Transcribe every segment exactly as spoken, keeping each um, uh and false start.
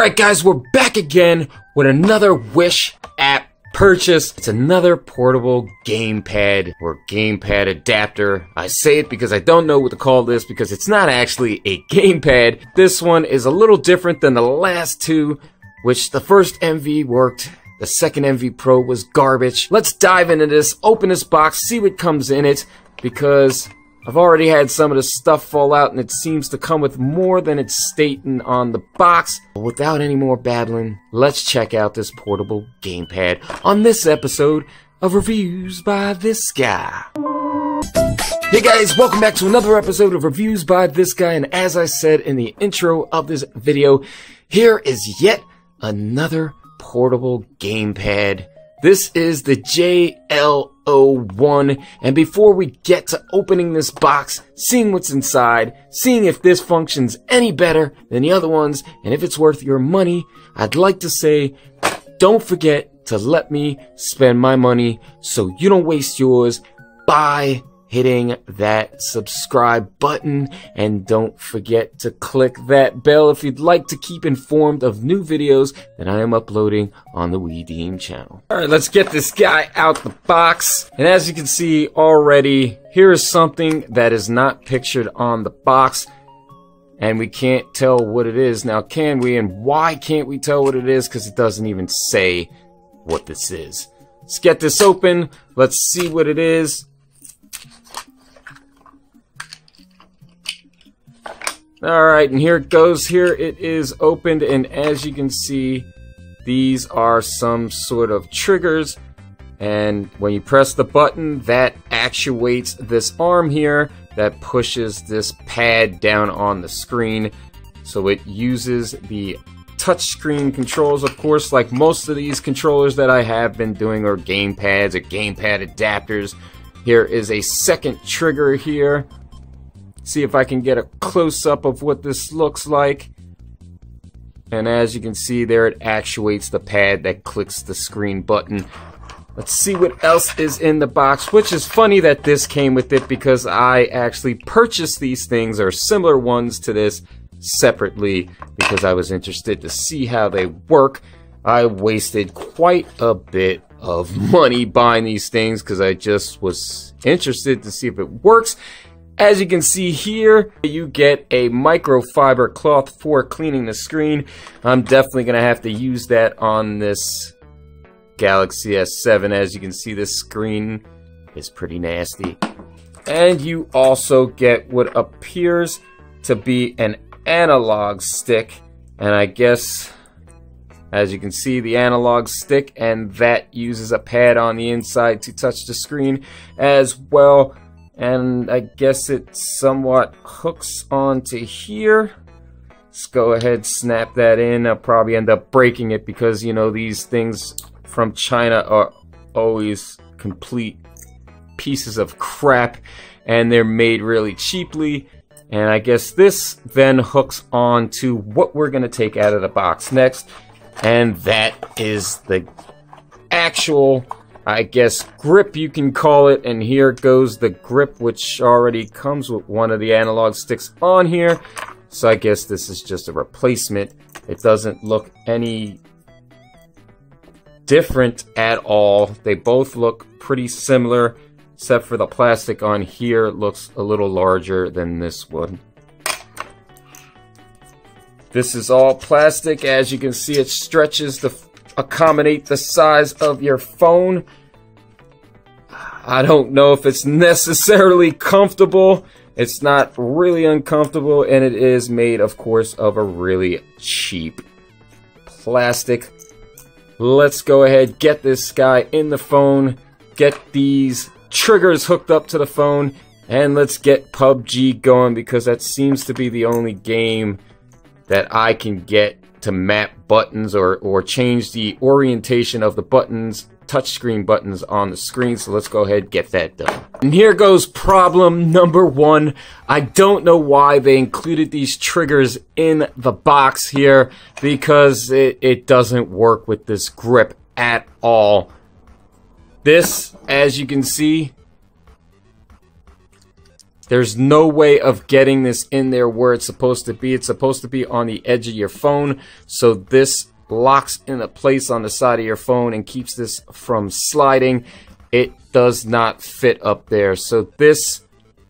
Alright guys, we're back again with another Wish app purchase. It's another portable gamepad or gamepad adapter. I say it because I don't know what to call this because it's not actually a gamepad. This one is a little different than the last two, which the first M V worked. The second M V Pro was garbage. Let's dive into this, open this box, see what comes in it, because I've already had some of this stuff fall out and it seems to come with more than it's stating on the box. But without any more babbling, let's check out this portable gamepad on this episode of Reviews by This Guy. Hey guys, welcome back to another episode of Reviews by This Guy, and as I said in the intro of this video, here is yet another portable gamepad. This is the J L one, and before we get to opening this box, seeing what's inside, seeing if this functions any better than the other ones, and if it's worth your money, I'd like to say, don't forget to let me spend my money so you don't waste yours by hitting that subscribe button, and don't forget to click that bell if you'd like to keep informed of new videos that I am uploading on the WeDeem channel. All right, let's get this guy out the box. And as you can see already, here is something that is not pictured on the box, and we can't tell what it is. Now, can we, and why can't we tell what it is? Because it doesn't even say what this is. Let's get this open. Let's see what it is. Alright, and here it goes. Here it is opened, and as you can see, these are some sort of triggers, and when you press the button, that actuates this arm here that pushes this pad down on the screen. So it uses the touchscreen controls, of course, like most of these controllers that I have been doing, or gamepads or gamepad adapters. Here is a second trigger here. See if I can get a close-up of what this looks like. And as you can see there, it actuates the pad that clicks the screen button. Let's see what else is in the box, which is funny that this came with it, because I actually purchased these things, or similar ones to this, separately, because I was interested to see how they work. I wasted quite a bit of money buying these things because I just was interested to see if it works. As you can see here, you get a microfiber cloth for cleaning the screen. I'm definitely going to have to use that on this Galaxy S seven. As you can see, this screen is pretty nasty. And you also get what appears to be an analog stick. And I guess, as you can see, the analog stick, and that uses a pad on the inside to touch the screen as well. And I guess it somewhat hooks onto here. Let's go ahead, snap that in. I'll probably end up breaking it because, you know, these things from China are always complete pieces of crap, and they're made really cheaply. And I guess this then hooks on to what we're gonna take out of the box next, and that is the actual, I guess, grip you can call it. And here goes the grip, which already comes with one of the analog sticks on here, so I guess this is just a replacement. It doesn't look any different at all. They both look pretty similar, except for the plastic on here looks a little larger than this one. This is all plastic. As you can see, it stretches to accommodate the size of your phone. I don't know if it's necessarily comfortable. It's not really uncomfortable, and it is made, of course, of a really cheap plastic. Let's go ahead, get this guy in the phone, get these triggers hooked up to the phone, and let's get P U B G going, because that seems to be the only game that I can get to map buttons or, or change the orientation of the buttons, touchscreen buttons on the screen. So let's go ahead and get that done. And here goes problem number one. I don't know why they included these triggers in the box here, because it, it doesn't work with this grip at all. This, as you can see, There's no way of getting this in there where it's supposed to be. It's supposed to be on the edge of your phone. So this locks in a place on the side of your phone and keeps this from sliding. It does not fit up there. So this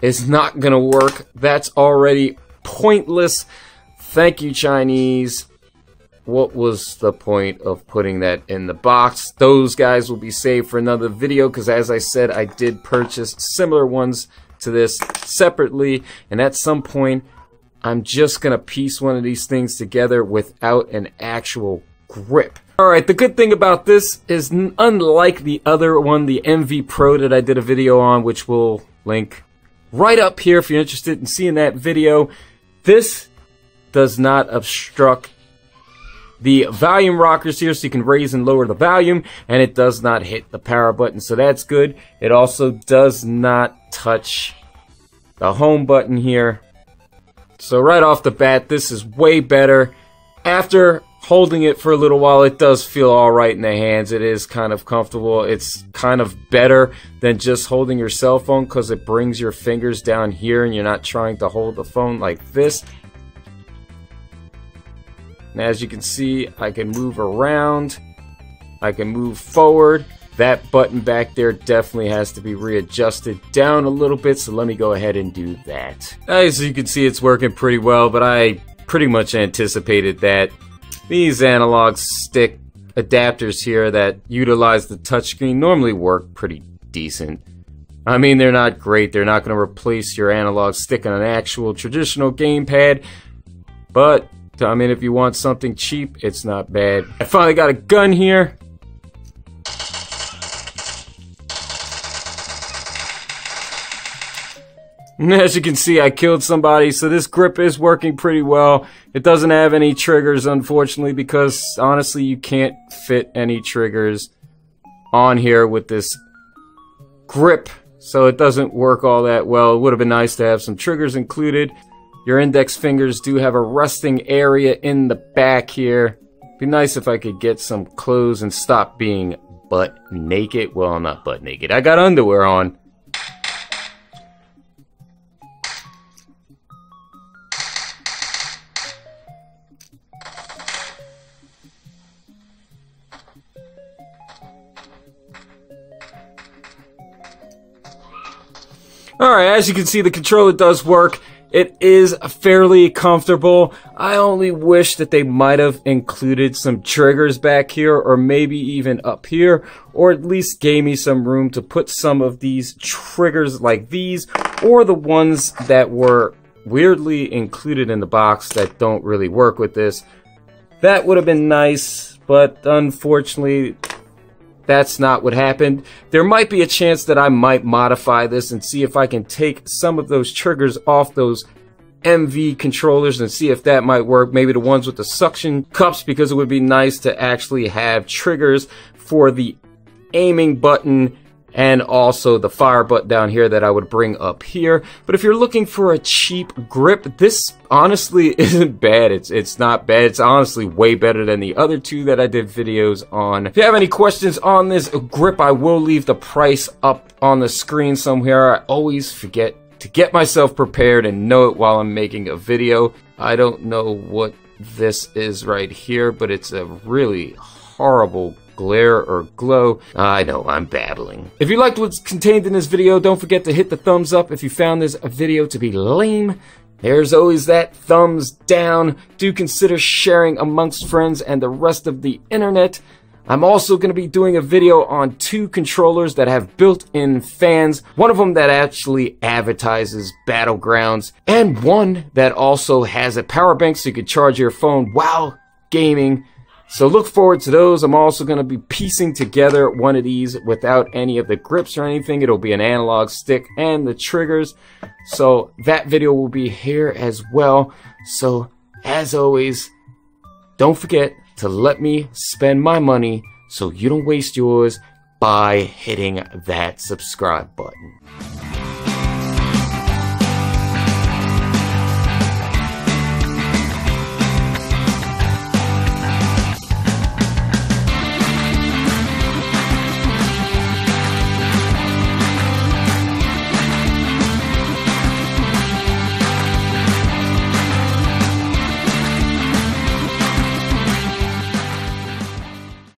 is not gonna work. That's already pointless. Thank you, Chinese. What was the point of putting that in the box? Those guys will be saved for another video because, as I said, I did purchase similar ones to this separately, and at some point I'm just gonna piece one of these things together without an actual grip. Alright, the good thing about this is, unlike the other one, the M V Pro that I did a video on, which will link right up here if you're interested in seeing that video, this does not obstruct the volume rockers here, so you can raise and lower the volume, and it does not hit the power button, so that's good. It also does not touch the home button here. So right off the bat, this is way better. After holding it for a little while, it does feel all right in the hands. It is kind of comfortable. It's kind of better than just holding your cell phone because it brings your fingers down here and you're not trying to hold the phone like this. And as you can see, I can move around, I can move forward. That button back there definitely has to be readjusted down a little bit, so let me go ahead and do that. As you can see, it's working pretty well, but I pretty much anticipated that. These analog stick adapters here that utilize the touchscreen normally work pretty decent. I mean, they're not great, they're not going to replace your analog stick on an actual traditional gamepad, but I mean, if you want something cheap, it's not bad. I finally got a gun here. And as you can see, I killed somebody, so this grip is working pretty well. It doesn't have any triggers, unfortunately, because honestly, you can't fit any triggers on here with this grip, so it doesn't work all that well. It would have been nice to have some triggers included. Your index fingers do have a resting area in the back here. Be nice if I could get some clothes and stop being butt naked. Well, I'm not butt naked. I got underwear on. Alright, as you can see, the controller does work. It is fairly comfortable. I only wish that they might have included some triggers back here, or maybe even up here, or at least gave me some room to put some of these triggers like these, or the ones that were weirdly included in the box that don't really work with this. That would have been nice, but unfortunately, that's not what happened. There might be a chance that I might modify this and see if I can take some of those triggers off those M V controllers and see if that might work. Maybe the ones with the suction cups, because it would be nice to actually have triggers for the aiming button and also the fire button down here that I would bring up here. But if you're looking for a cheap grip, this honestly isn't bad. It's it's not bad. It's honestly way better than the other two that I did videos on. If you have any questions on this grip, I will leave the price up on the screen somewhere. I always forget to get myself prepared and know it while I'm making a video. I don't know what this is right here, but it's a really horrible grip. Glare or glow. I know, I'm babbling. If you liked what's contained in this video, don't forget to hit the thumbs up. If you found this video to be lame, there's always that thumbs down. Do consider sharing amongst friends and the rest of the internet. I'm also going to be doing a video on two controllers that have built-in fans. One of them that actually advertises Battlegrounds, and one that also has a power bank so you can charge your phone while gaming. So look forward to those. I'm also going to be piecing together one of these without any of the grips or anything. It'll be an analog stick and the triggers. So that video will be here as well. So as always, don't forget to let me spend my money so you don't waste yours by hitting that subscribe button.